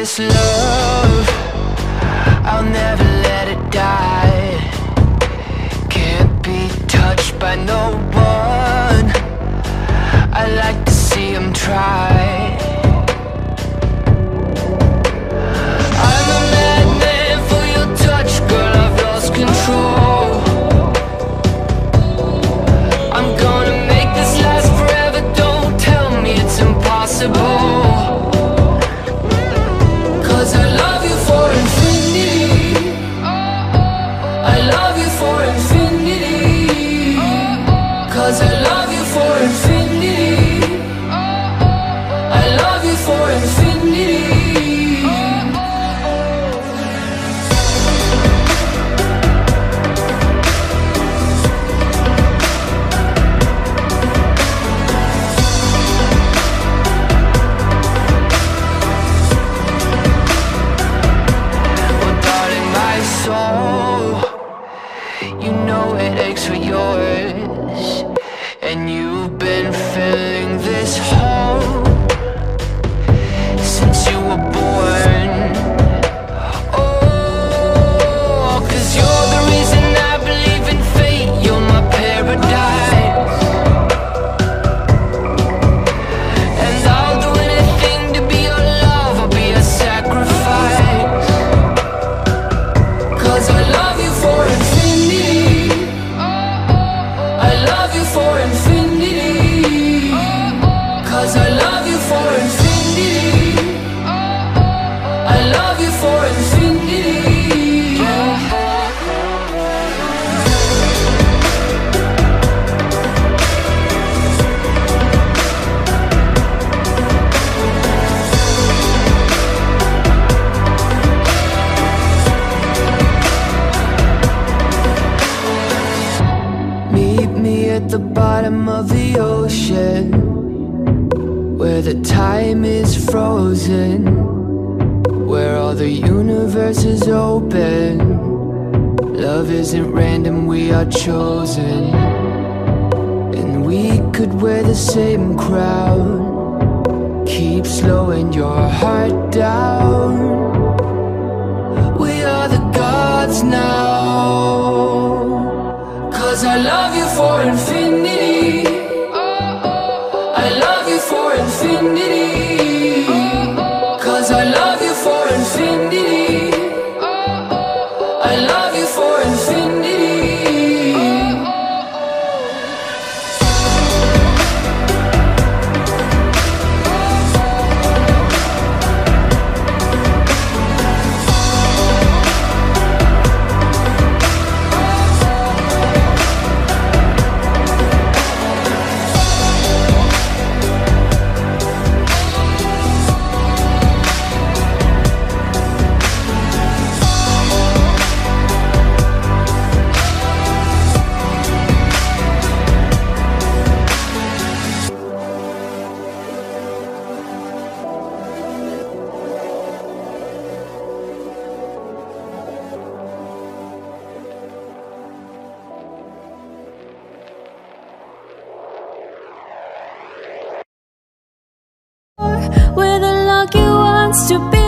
this love, I'll never let it die. Can't be touched by no one, I like to see them try. Cause I love you for infinity, I love you for infinity, cause I love you for infinity, I love you for infinity. You know it aches for yours, and you've been filling this hole since you were born. Oh, cause you're the reason I believe in fate, you're my paradise, and I'll do anything to be your love, I'll be a sacrifice. Cause I love you for infinity, I love you for infinity, cause I love you for infinity, I love you for infinity, yeah. At the bottom of the ocean, where the time is frozen, where all the universe is open. Love isn't random, we are chosen, and we could wear the same crown. Keep slowing your heart down, we are the gods now. Cause I love you for infinity, I love you for infinity, cause I love you for infinity, I love you for infinity. Where the lucky ones to be.